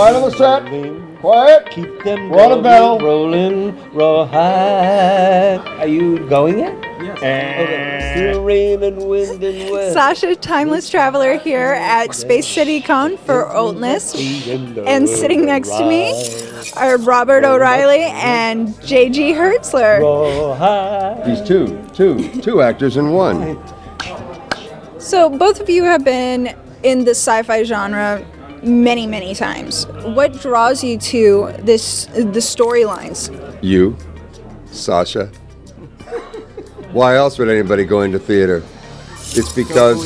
Quiet on the set. Rolling. Quiet. Keep them rolling, rolling, roll high. Are you going yet? Yes. Okay. Rain and wind and west. Sasha, Timeless Traveler here at Space City Con for Oatness. And sitting next to me are Robert O'Reilly and J.G. Hertzler. These two actors in one. So both of you have been in the sci-fi genre many, many times. What draws you to the storylines? You, Sasha. Why else would anybody go into theater? It's because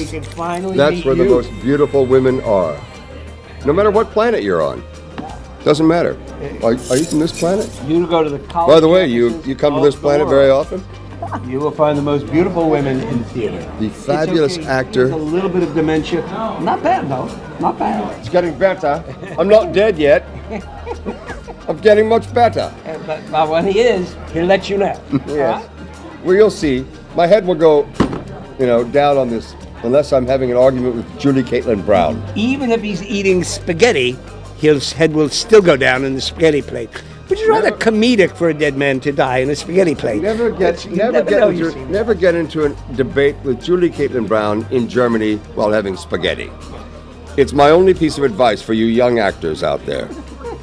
that's where the most beautiful women are. No matter what planet you're on. Doesn't matter. Are you from this planet? You go to the college. By the way, you come to this planet very often? You will find the most beautiful women in theater. The fabulous actor. There's a little bit of dementia. Not bad, though. Not bad. It's getting better. I'm not dead yet. I'm getting much better. But when he is, he'll let you know. Yes. Well, you'll see. My head will go, you know, down on this unless I'm having an argument with Julie Caitlin Brown. Even if he's eating spaghetti, his head will still go down in the spaghetti plate, which is rather comedic for a dead man to die in a spaghetti plate. Never get into a debate with Julie Caitlin Brown in Germany while having spaghetti. It's my only piece of advice for you young actors out there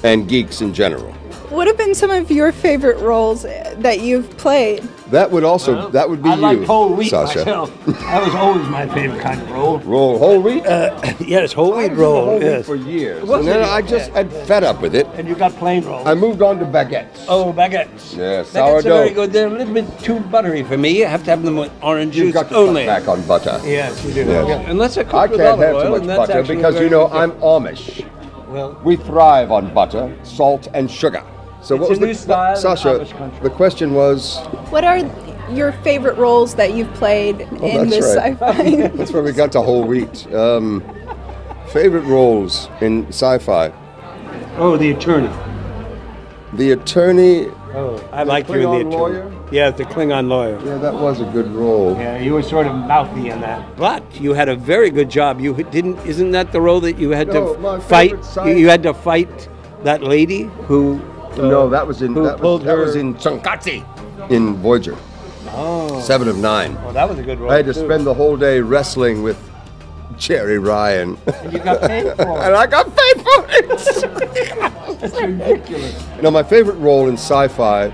and geeks in general. What have been some of your favorite roles that you've played? That would also, well, that would be you, Sasha. I like whole wheat myself. That was always my favorite kind of roll. Roll whole wheat? Yes, whole wheat roll. Whole wheat for years. And then I just had fed up with it. And you got plain rolls. I moved on to baguettes. Oh, baguettes. Yes, sourdough. Baguettes are very good. They're a little bit too buttery for me. I have to have them with orange juice only. You've got to cut back on butter. Yes, you do. Yes. Yes. Unless they're cooked with olive oil. I can't have too much butter because, you know, I'm Amish. Well, we thrive on butter, salt, and sugar. So it's what was a new style, Sasha? The question was, what are your favorite roles that you've played in this sci-fi? That's where we got to whole wheat. Favorite roles in sci-fi? Oh, the attorney. The attorney. Oh, I liked you in the attorney. Lawyer? Yeah, the Klingon lawyer. Yeah, that was a good role. Yeah, you were sort of mouthy in that. But you had a very good job. You didn't. Isn't that the role that you had to fight? You had to fight that lady who. No, that was in Chankatsi in Voyager. Oh. 7 of 9. Well, that was a good role. I had to spend the whole day wrestling with Jerry Ryan. And you got paid for it. And I got paid for it. That's ridiculous. You know, my favorite role in sci-fi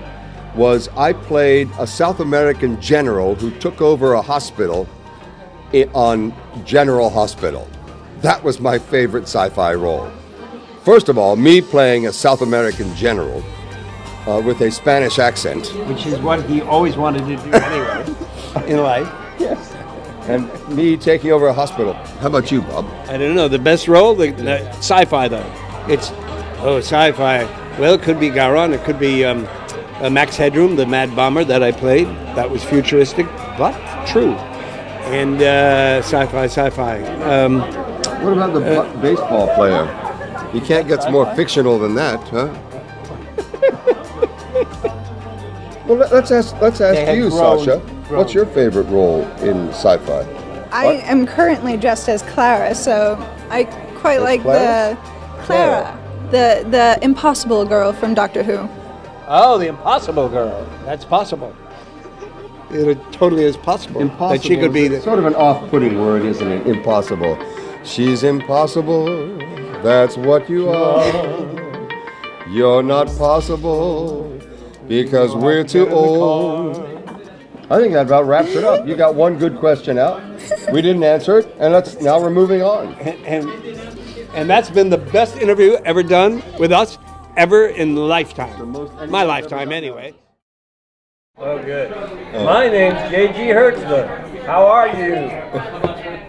was I played a South American general who took over a hospital on General Hospital. That was my favorite sci-fi role. First of all, me playing a South American general with a Spanish accent. Which is what he always wanted to do anyway in life. Yes. And me taking over a hospital. How about you, Bob? I don't know. The best role? The sci-fi, though. It's, oh, sci-fi. Well, it could be Gowron. It could be Max Headroom, the mad bomber that I played. That was futuristic, but true. And sci-fi. What about the baseball player? You can't get more fictional than that, huh? Well, let's ask you, Sasha. What's your favorite role in sci-fi? I am currently dressed as Clara, so I quite like the impossible girl from Doctor Who. Oh, the impossible girl. That's possible. It totally is possible. Impossible. That she could be sort of an off-putting word, isn't it? Impossible. She's impossible. That's what you are. You're not possible because we're too old. I think that about wraps it up. You got one good question out. We didn't answer it, and now we're moving on. And that's been the best interview ever done with us, ever in lifetime. My lifetime, anyway. Oh, good. My name's J.G. Hertzler. How are you?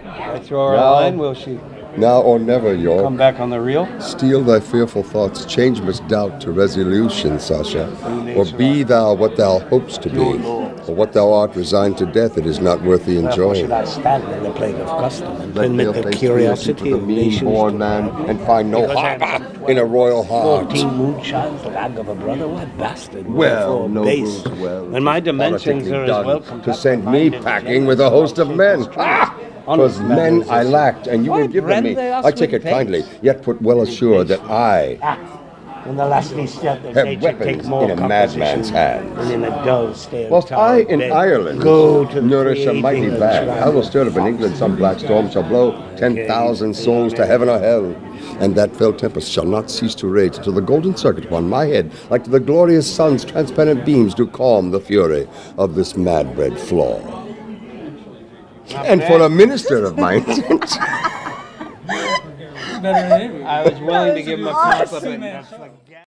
That's your line, will she? Now or never, York. Come back on the reel. Steal thy fearful thoughts, change misdoubt to resolution, Sasha. Or be thou what thou hopest to be, or what thou art resigned to death, it is not worth the enjoying. I stand in the plague of custom and permit the curiosity of the mean-born man, and find no harbor in a royal heart. 14 moonshines, the lag of a brother, what bastard. Well, no rules, well. And my dimensions are as well to send me packing with a host of men. 'twas men I lacked, and you will give them me. I take it kindly, yet put well assured that I have weapons in a madman's hand. Whilst I in Ireland nourish a mighty band, I will stir up in England some black storm shall blow 10,000 souls to heaven or hell. And that fell tempest shall not cease to rage till the golden circuit upon my head, like to the glorious sun's transparent beams, do calm the fury of this mad-bred flaw. And for a minister of mine, I was willing to give him a compliment.